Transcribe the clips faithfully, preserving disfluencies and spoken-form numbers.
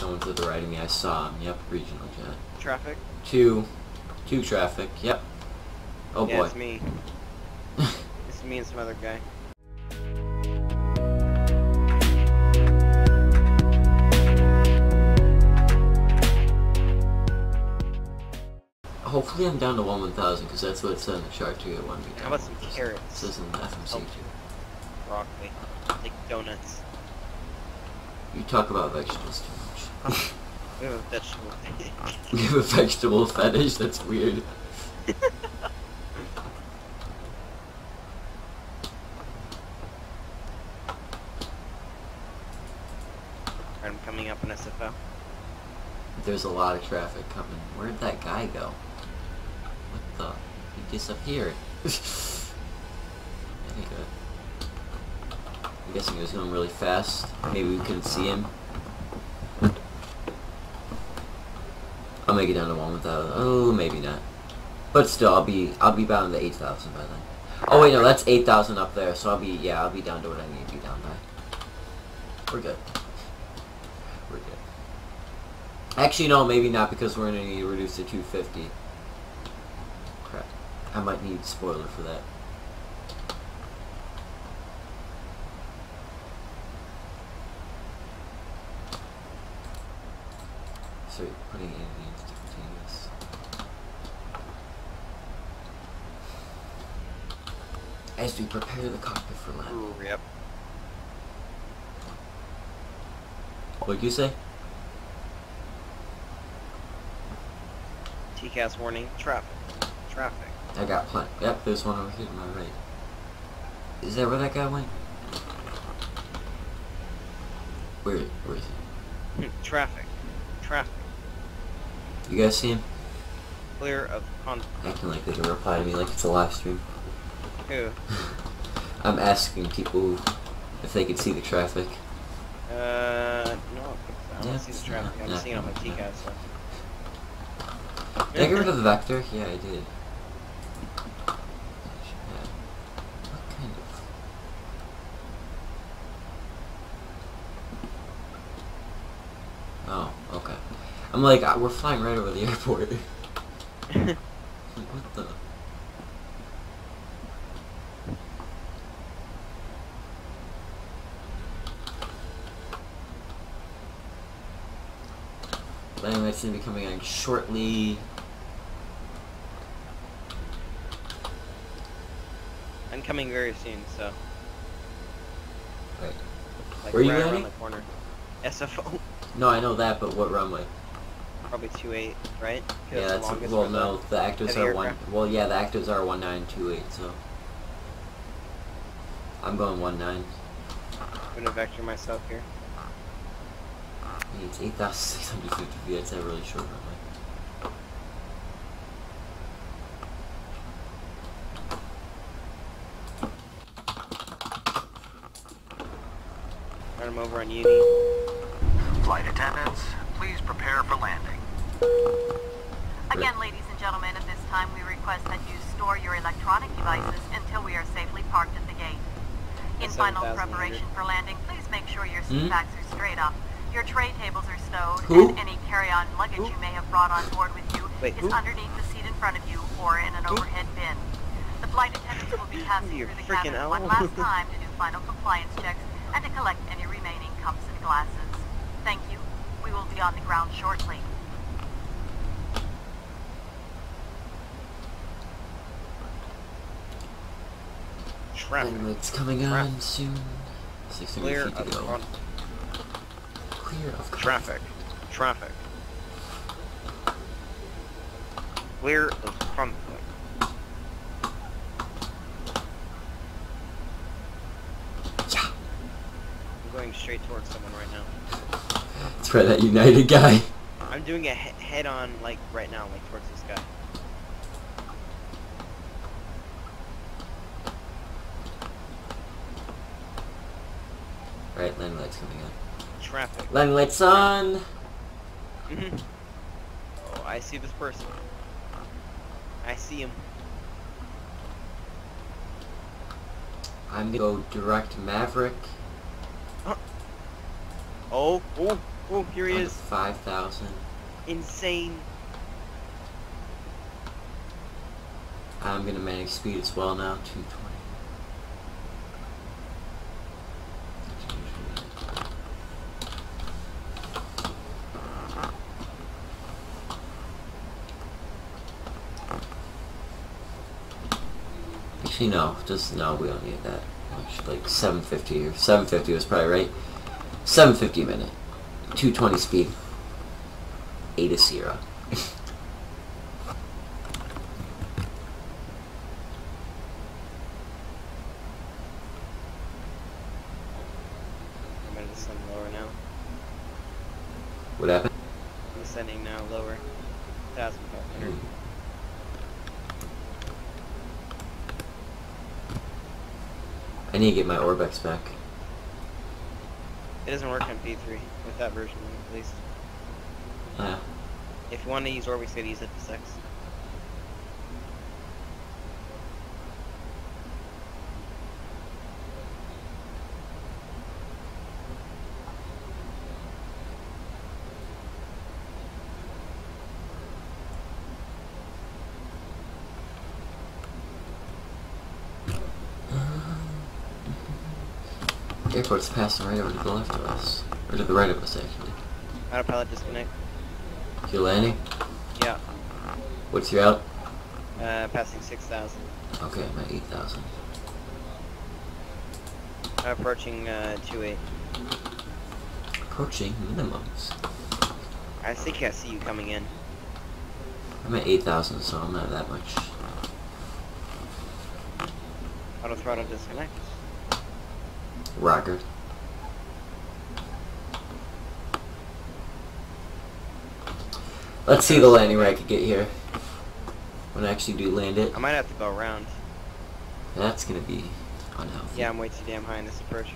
Someone to the right of me. I saw him. Yep, regional jet. Traffic? Two. Two traffic. Yep. Oh yeah, boy. It's me. It's me and some other guy. Hopefully I'm down to one one thousand because that's what it said in the chart too. At one. How about some carrots? It says in the F M C too. Broccoli, like donuts. You talk about vegetables too much. We have a vegetable fetish. You have a vegetable fetish? That's weird. I'm coming up on S F O. There's a lot of traffic coming. Where'd that guy go? What the? He disappeared. I think uh, I'm guessing he was going really fast. Maybe we couldn't see him. I'll make it down to one without. Oh, maybe not. But still, I'll be I'll be bound to eight thousand by then. Oh wait, no, that's eight thousand up there. So I'll be yeah, I'll be down to what I need to be down by. We're good. We're good. Actually, no, maybe not because we're gonna need to reduce to two fifty. Crap, I might need spoiler for that. So you're putting in means to continue this. As we prepare the cockpit for land. Ooh, yep. What'd you say? T C A S warning, traffic, traffic. I got plenty. Yep, there's one over here to my right. Is that where that guy went? Where, where is he? Traffic, traffic. You guys see him? Clear of conflict. Acting like they can reply to me like it's a live stream. Who? I'm asking people if they could see the traffic. Uh, no, I don't yep, see the traffic. Not, I'm not, seeing it on my T C A S. So. Did I get rid of the vector? Yeah, I did. What kind of... Oh, okay. I'm like, we're flying right over the airport. Like, what the... Landing lights going to be coming on shortly. I'm coming very soon, so. Right. Like where are you right around the corner. S F O. No, I know that, but what runway? Probably two eight, right? Yeah, that's the well. No, the actives are one. Well, yeah, the actives are one nine two eight. So I'm going one nine. I'm gonna vector myself here. It's eight thousand six hundred fifty feet, that's a really short runway. Right, I'm over on Uni. Flight attendants, please prepare for landing. Again, ladies and gentlemen, at this time we request that you store your electronic devices until we are safely parked at the gate. In final preparation for landing, please make sure your seat backs are straight up. Your tray tables are stowed, who? And any carry-on luggage who? You may have brought on board with you Wait, is who? Underneath the seat in front of you or in an who? Overhead bin. The flight attendants will be passing through the cabin owl. One last time to do final compliance checks and to collect any remaining cups and glasses. Thank you. We will be on the ground shortly. Traffic. It's coming on Traffic. Soon. sixteen Clear feet to go. Of traffic. Traffic. Clear of conflict. Yeah. I'm going straight towards someone right now. It's for that United guy. I'm doing a he head on, like, right now, like, towards this guy. Alright, landing lights coming up. Traffic. Landing lights on. Mm-hmm. Oh, I see this person. I see him. I'm gonna go direct Maverick. Huh. Oh, oh, Oh, here he is. five thousand. Insane. I'm gonna manage speed as well now, two twenty. Actually, no, just no, we don't need that much. Like seven fifty or seven fifty was probably right. seven fifty a minute, two twenty speed, eight to zero. What happened? I'm sending now lower. fifteen hundred. I need to get my Orbex back. It doesn't work on P three, with that version at least. Yeah. If you want to use Orbex, you gotta use F S X. Airport's passing right over to the left of us. Or to the right of us, actually. Autopilot disconnect. You're landing? Yeah. What's your out? Uh, passing six thousand. Okay, I'm at eight thousand. I'm approaching, uh, two eight. Approaching minimums. I think I see you coming in. I'm at eight thousand, so I'm not that much. Auto throttle disconnect. Rocker. Let's see the landing where I could get here. When I actually do land it. I might have to go around. That's gonna be unhealthy. Yeah, I'm way too damn high in this approach.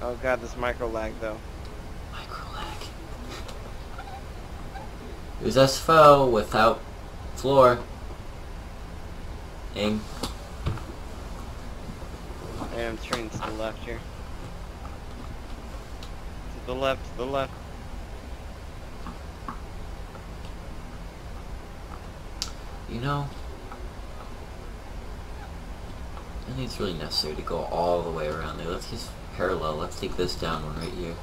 Oh god, this micro lag though. Micro lag. It was S F O without floor. Aim. Yeah, I'm turning to the left here. To the left, to the left. You know, I think it's really necessary to go all the way around there. Let's just parallel. Let's take this down one right here.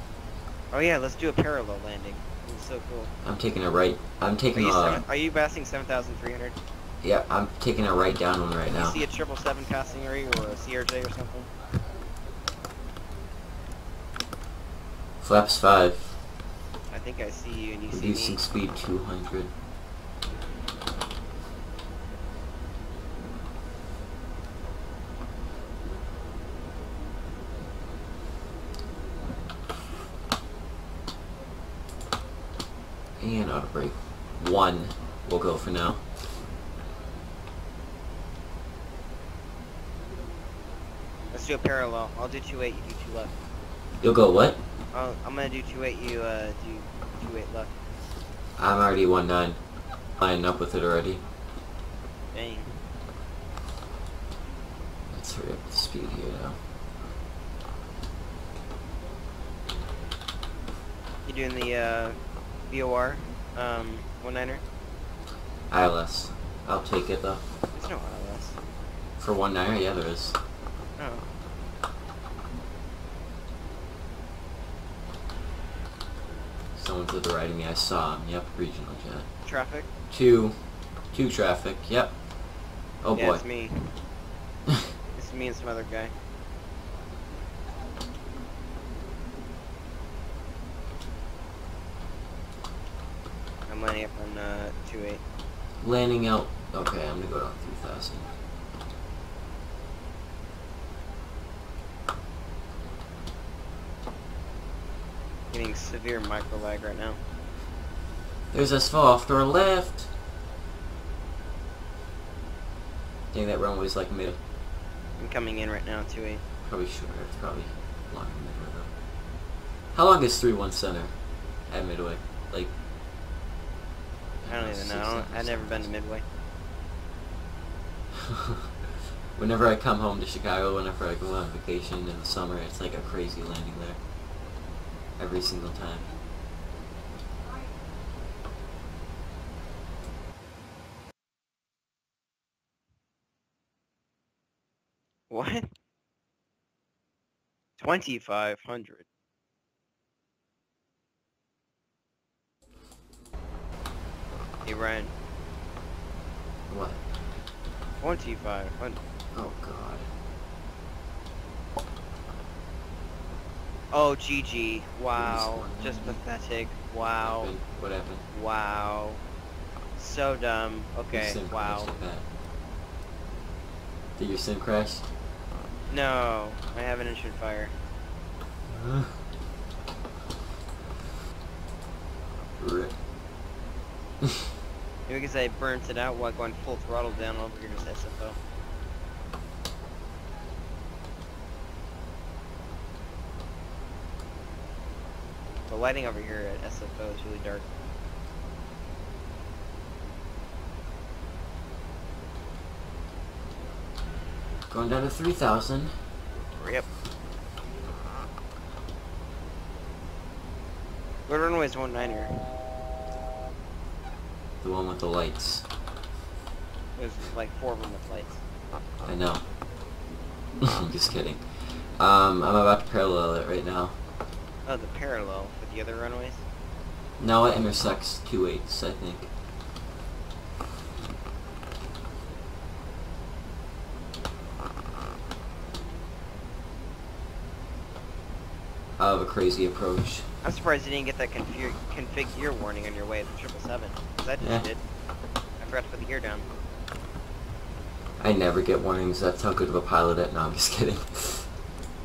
Oh yeah, let's do a parallel landing. It's so cool. I'm taking a right. I'm taking a... Are, are you passing seven thousand three hundred? Yeah, I'm taking a right down one right now. You see a triple seven passing or a C R J or something? Flaps five. I think I see you and you Reducing see me. Reducing speed two hundred. And auto brake one. We'll go for now. Let's do a parallel. I'll do two eight, you do two left. You'll go what? I'll, I'm gonna do two eight, you uh, do two eight left. I'm already one nine. Lining up with it already. Dang. Let's hurry up the speed here now. You doing the uh, V O R, um, one niner? I L S. I'll take it though. There's no I L S. For one niner? Yeah, there is. Oh. Someone to the right of me, I saw him. Yep, regional jet. Traffic? Two. Two traffic, yep. Oh yeah, boy. It's me. It's me and some other guy. I'm landing up on uh, two eight. Landing out. Okay, I'm gonna go down three thousand. Getting severe micro lag right now. There's S F O off to our left. Dang, that runway's like middle. I'm coming in right now, two eight. Probably shorter. It's probably longer midway though. How long is three one center at midway? Like I don't even know. I don't, I've never been to midway. whenever I come home to Chicago, whenever I go on vacation in the summer, it's like a crazy landing there. Every single time. What? twenty-five hundred. Hey Ryan. What? twenty-five hundred. Oh god. Oh G G. Wow. Just pathetic. Wow. What happened? What happened? Wow. So dumb. Okay. Wow. Did your sim crash? No, I have an insured fire. Uh, rip. Maybe because I burnt it out while going full throttle down over here to S F O. The lighting over here at S F O is really dark. Going down to three thousand. Yep. What runway is one nine here? The one with the lights. There's like four of them with lights. I know. I'm just kidding. Um, I'm about to parallel it right now. Oh, the parallel with the other runways? No, it intersects two eights, I think. Of a crazy approach. I'm surprised you didn't get that config, config gear warning on your way at the triple seven. Because I just yeah. did. I forgot to put the gear down. I never get warnings. That's how good of a pilot I am. No, I'm just kidding.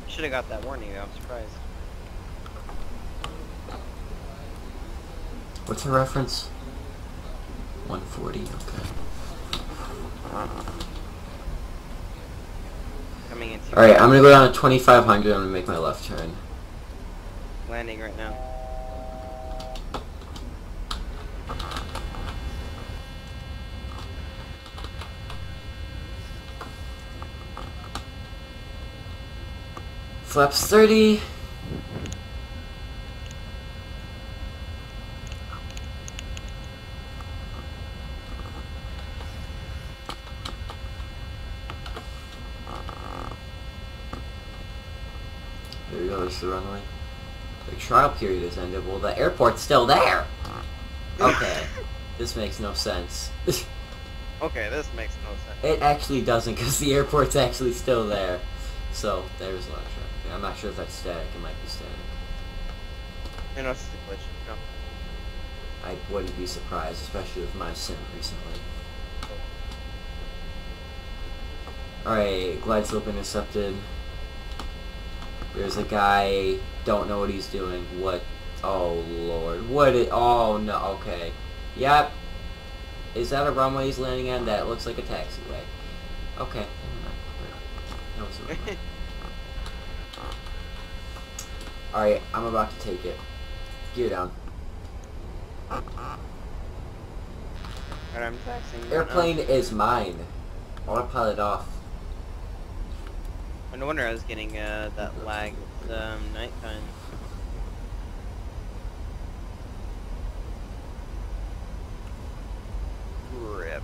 Should have got that warning though. I'm surprised. What's the reference? one forty. Okay. Coming in. Alright, I'm going to go down to twenty-five hundred. I'm going to make my left turn. Landing right now. Flaps thirty. There we go, there's the runway. The trial period is ended. Well, the airport's still there! Okay. This makes no sense. Okay, this makes no sense. It actually doesn't, because the airport's actually still there. So, there's a lot of traffic. I'm not sure if that's static. It might be static. You know, it's a glitch. No. I wouldn't be surprised, especially with my sim recently. Alright, glide slope intercepted. There's a guy... Don't know what he's doing. What? Oh lord. What? It, oh no. Okay. Yep. Is that a runway he's landing on? That looks like a taxiway. Okay. Never mind. No, all right. I'm about to take it. Gear down. All right, I'm taxiing. Airplane right is mine. Autopilot off. No wonder I was getting uh, that lag. Um, nighttime. Rip.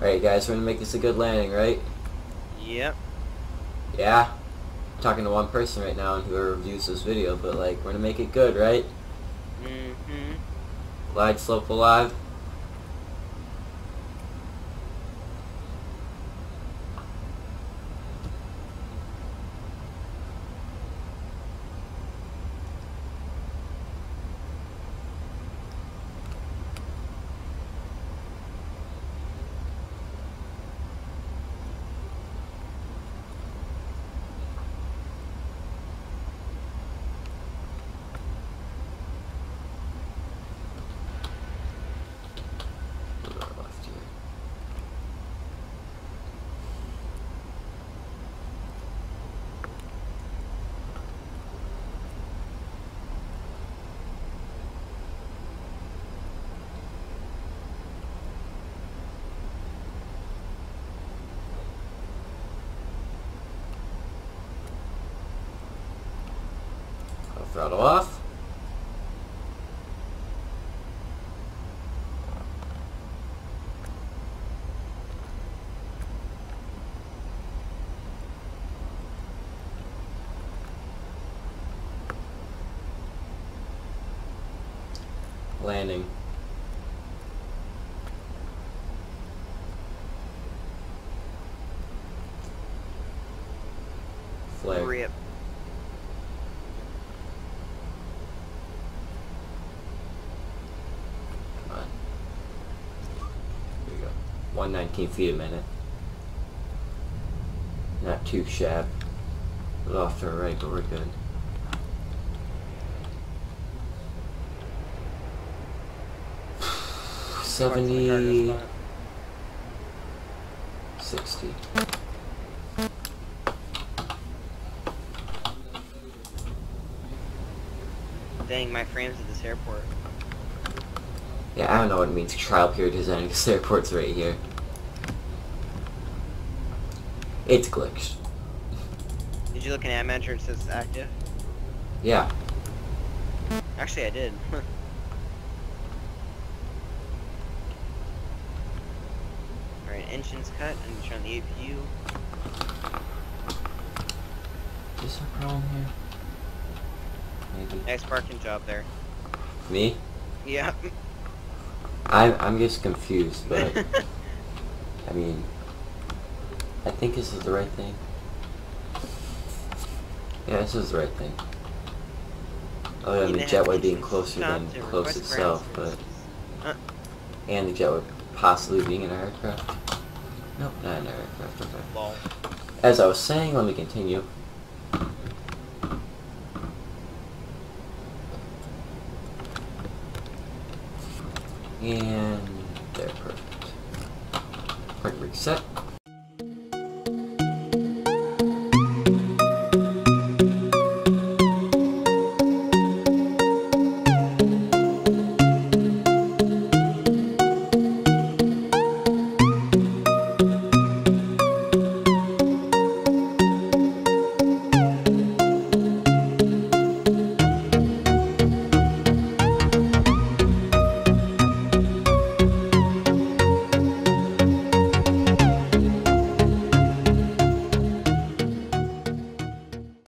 Alright guys, we're gonna make this a good landing, right? Yep. Yeah. I'm talking to one person right now and whoever reviews this video, but like, we're gonna make it good, right? Mm-hmm. Glide slope alive. throttle off. Landing. Flare. Rip. Come on. Here we go. one nineteen feet a minute. Not too sharp. But off to our right, but we're good. seventy, sixty. Dang, my frames at this airport. Yeah, I don't know what it means, trial period design, because the airport's right here. It's glitched. Did you look in Ad Manager and it says active? Yeah. Actually, I did. Engine's cut, and turn on the A P U. Is there a problem here? Maybe. Nice parking job there. Me? Yeah. I'm, I'm just confused, but... I mean... I think this is the right thing. Yeah, this is the right thing. Oh yeah, I mean, jetway being closer than close itself, but... Huh? And the jetway possibly being an aircraft. Nope, not an aircraft, okay. Ball. As I was saying, let me continue. And there, perfect. Quick reset.